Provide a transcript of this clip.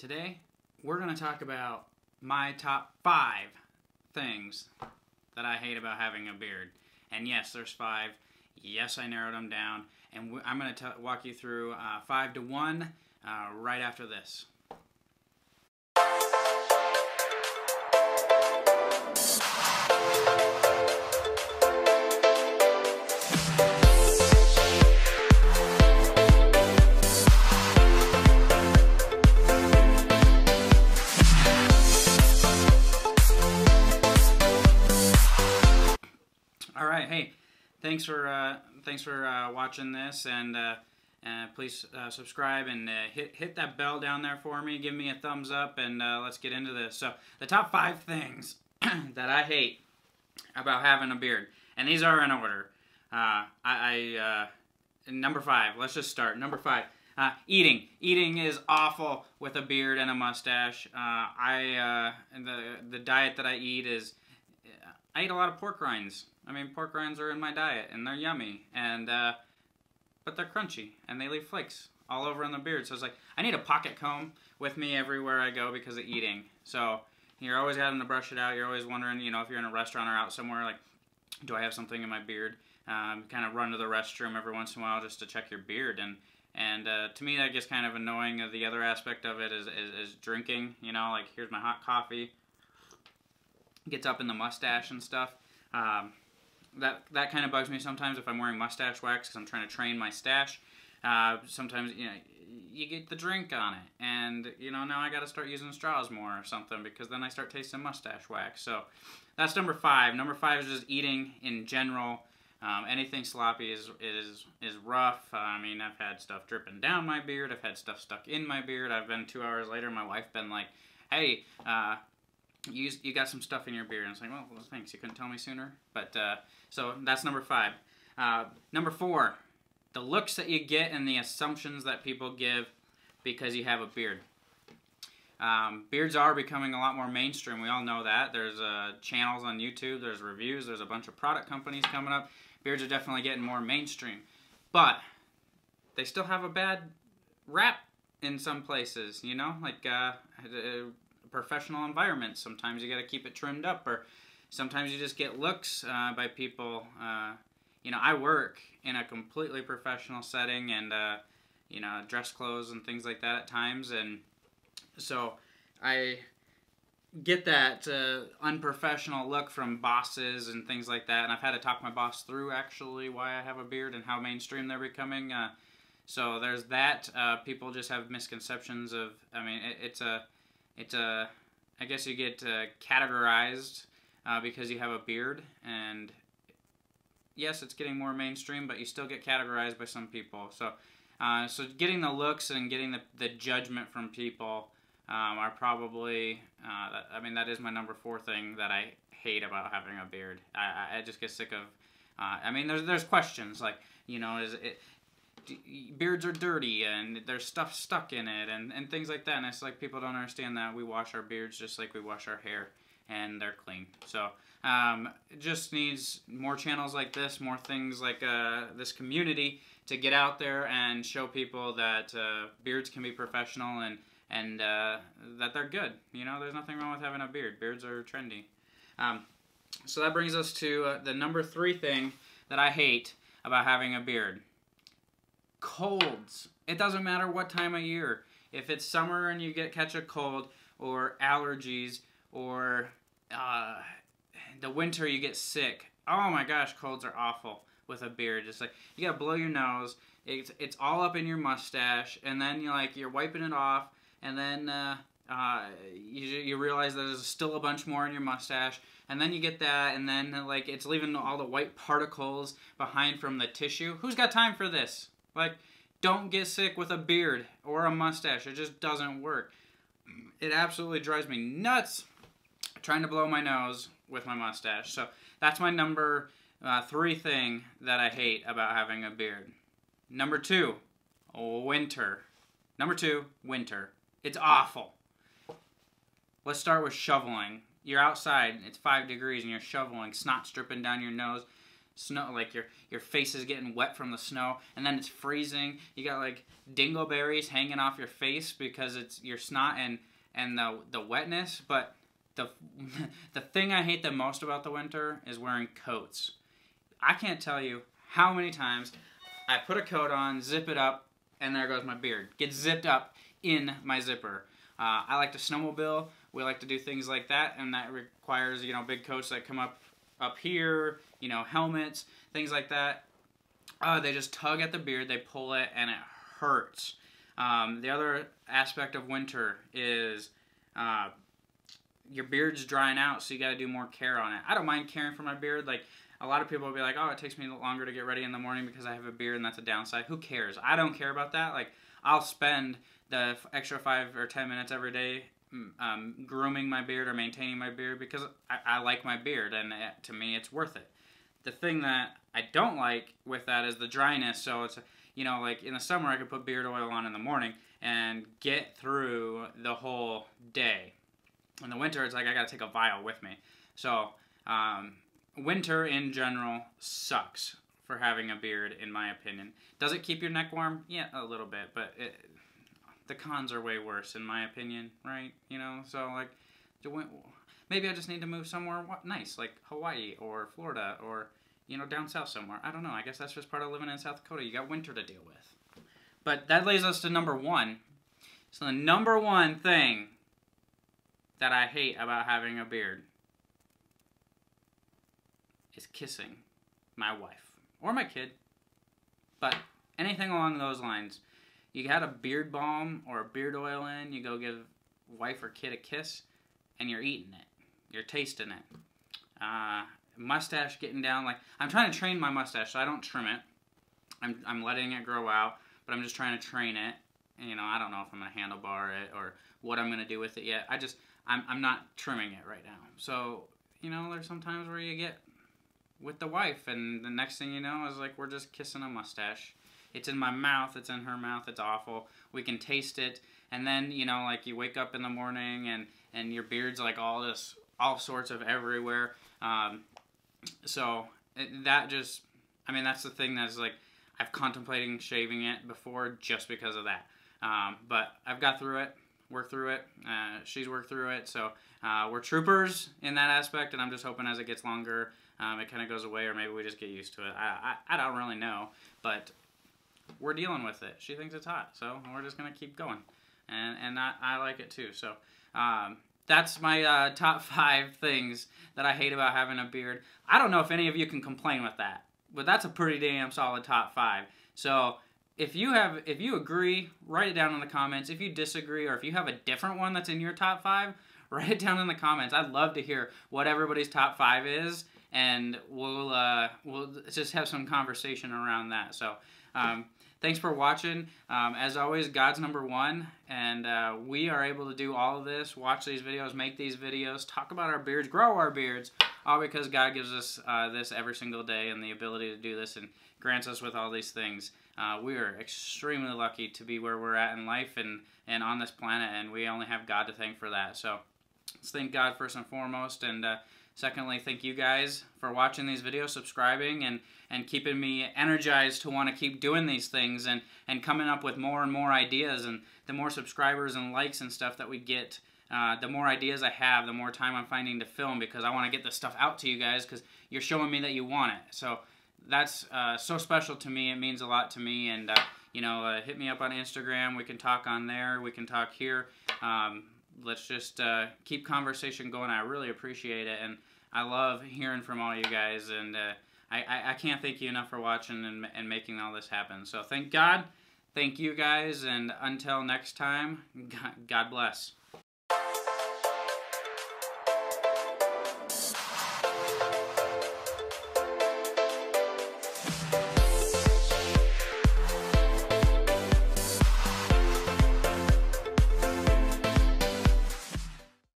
Today, we're going to talk about my top 5 things that I hate about having a beard. And yes, there's 5. Yes, I narrowed them down. And I'm going to walk you through 5 to 1 right after this. Thanks for watching this, and please subscribe and hit that bell down there for me. Give me a thumbs up, and let's get into this. So the top 5 things that I hate about having a beard, and these are in order. Number 5. Let's just start. Number 5. Eating. Eating is awful with a beard and a mustache. The diet that I eat is. I eat a lot of pork rinds. I mean, pork rinds are in my diet, and they're yummy, and but they're crunchy, and they leave flakes all over on the beard. So it's like, I need a pocket comb with me everywhere I go because of eating. So you're always having to brush it out. You're always wondering, you know, if you're in a restaurant or out somewhere, like, do I have something in my beard? Kind of run to the restroom every once in a while just to check your beard, and to me that gets kind of annoying. The other aspect of it is drinking. You know, like, here's my hot coffee. Gets up in the mustache and stuff. That kind of bugs me sometimes if I'm wearing mustache wax because I'm trying to train my stash. Sometimes, you know, you get the drink on it, and, you know, now I got to start using straws more or something because then I start tasting mustache wax. So that's number 5. Number 5 is just eating in general. Anything sloppy is rough. I mean, I've had stuff dripping down my beard. I've had stuff stuck in my beard. I've been 2 hours later. My wife been like, hey, you got some stuff in your beard. And I was like, well, thanks, you couldn't tell me sooner. But so that's number 5. Number 4, the looks that you get and the assumptions that people give because you have a beard. Beards are becoming a lot more mainstream. We all know that. There's channels on YouTube. There's reviews. There's a bunch of product companies coming up. Beards are definitely getting more mainstream. But they still have a bad rap in some places, you know? Like, professional environments. Sometimes you got to keep it trimmed up, or sometimes you just get looks by people. You know, I work in a completely professional setting, and you know, dress clothes and things like that at times, and so I get that unprofessional look from bosses and things like that. And I've had to talk my boss through actually why I have a beard and how mainstream they're becoming. So there's that. People just have misconceptions of. I mean, it's I guess you get categorized because you have a beard, and yes, it's getting more mainstream, but you still get categorized by some people. So, so getting the looks and getting the judgment from people are probably, I mean, that is my number 4 thing that I hate about having a beard. I just get sick of, I mean, there's questions like, you know, is it, beards are dirty and there's stuff stuck in it and things like that, and it's like people don't understand that we wash our beards just like we wash our hair, and they're clean. So it just needs more channels like this, more things like this community to get out there and show people that beards can be professional and that they're good. You know, there's nothing wrong with having a beard. Beards are trendy. So that brings us to the number 3 thing that I hate about having a beard. Colds. It doesn't matter what time of year. If it's summer and you catch a cold, or allergies, or the winter you get sick. Oh my gosh, colds are awful with a beard. It's like you gotta blow your nose. It's all up in your mustache, and then you're wiping it off, and then you realize that there's still a bunch more in your mustache, and then you get that, and then it's leaving all the white particles behind from the tissue. Who's got time for this? Like, don't get sick with a beard or a mustache. It just doesn't work. It absolutely drives me nuts trying to blow my nose with my mustache. So that's my number 3 thing that I hate about having a beard. Number 2, winter. Number 2, winter. It's awful. Let's start with shoveling. You're outside, it's 5 degrees, and you're shoveling, snot's dripping down your nose. snow, like your face is getting wet from the snow, and then it's freezing. You got like dingleberries hanging off your face because it's your snot and the wetness. But the thing I hate the most about the winter is wearing coats. I can't tell you how many times I put a coat on, zip it up, and there goes my beard. Gets zipped up in my zipper. I like to snowmobile. We like to do things like that, and that requires, you know, big coats that come up here, you know, helmets, things like that. They just tug at the beard, they pull it, and it hurts. The other aspect of winter is your beard's drying out, so you got to do more care on it. I don't mind caring for my beard. Like, a lot of people will be like, oh, it takes me longer to get ready in the morning because I have a beard and that's a downside. Who cares? I don't care about that. Like, I'll spend the extra 5 or 10 minutes every day grooming my beard or maintaining my beard because I like my beard, and to me it's worth it. The thing that I don't like with that is the dryness. So it's, you know, like in the summer I could put beard oil on in the morning and get through the whole day. In the winter it's like I gotta take a vial with me. So winter in general sucks for having a beard, in my opinion. Does it keep your neck warm? Yeah, a little bit, but the cons are way worse, in my opinion, right? You know, so like, maybe I just need to move somewhere nice, like Hawaii or Florida or, you know, down south somewhere. I don't know. I guess that's just part of living in South Dakota. You got winter to deal with. But that leads us to number one. So the number one thing that I hate about having a beard is kissing my wife or my kid, but anything along those lines. You had a beard balm or a beard oil in, you go give wife or kid a kiss, and you're eating it. You're tasting it. Mustache getting down, like, I'm trying to train my mustache, so I don't trim it. I'm letting it grow out, but I'm just trying to train it. And, you know, I don't know if I'm going to handlebar it or what I'm going to do with it yet. I'm not trimming it right now. So, you know, there's some times where you get with the wife, and the next thing you know is, like, we're just kissing a mustache. It's in my mouth, it's in her mouth, it's awful. We can taste it, and then, you know, like, you wake up in the morning, and your beard's, like, all sorts of everywhere. I mean, that's the thing that's, like, I've contemplating shaving it before just because of that. But I've got through it, worked through it, she's worked through it, so we're troopers in that aspect, and I'm just hoping as it gets longer, it kind of goes away, or maybe we just get used to it. I don't really know, but we're dealing with it. She thinks it's hot, so we're just gonna keep going, and I like it too. So that's my top 5 things that I hate about having a beard. I don't know if any of you can complain with that, but that's a pretty damn solid top 5. So if you agree, write it down in the comments. If you disagree, or if you have a different one that's in your top 5, write it down in the comments. I'd love to hear what everybody's top 5 is, and we'll just have some conversation around that. So. Thanks for watching. As always, God's number one, and we are able to do all of this, watch these videos, make these videos, talk about our beards, grow our beards, all because God gives us this every single day and the ability to do this and grants us with all these things. We are extremely lucky to be where we're at in life and on this planet, and we only have God to thank for that. So let's thank God first and foremost, and secondly, thank you guys for watching these videos, subscribing, and keeping me energized to want to keep doing these things and coming up with more and more ideas. And the more subscribers and likes and stuff that we get, the more ideas I have, the more time I'm finding to film, because I want to get this stuff out to you guys because you're showing me that you want it. So that's so special to me. It means a lot to me. And, you know, hit me up on Instagram. We can talk on there. We can talk here. Let's just keep conversation going. I really appreciate it, and I love hearing from all you guys, and I can't thank you enough for watching and making all this happen. So thank God, thank you guys, and until next time, God bless.